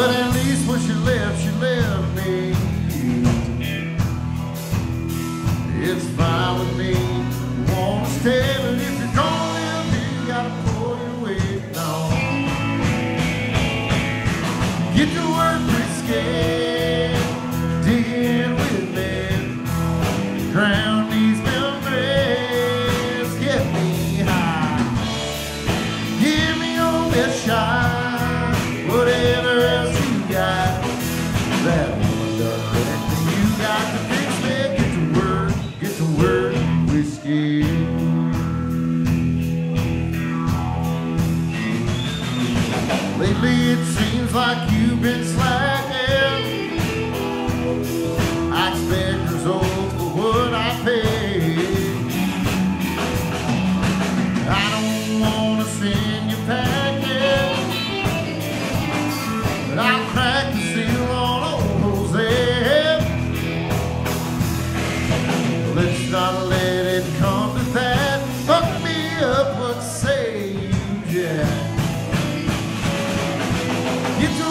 But at least when she left me. It's fine with me. Won't stay, but if you don't live me, you gotta pull your weight down. Get to work whiskey, dig in with me, drown these memories, get me high, give me all this shot, whatever else you got, that woman does everything you got to fix me. Get to work whiskey. Lately it seems like you've been slacking. I expect results for what I pay. I don't want to send you packing, but I'll crack the seal on old Jose. Let's not let it come to that. Fuck me up, but say you, yeah. Get to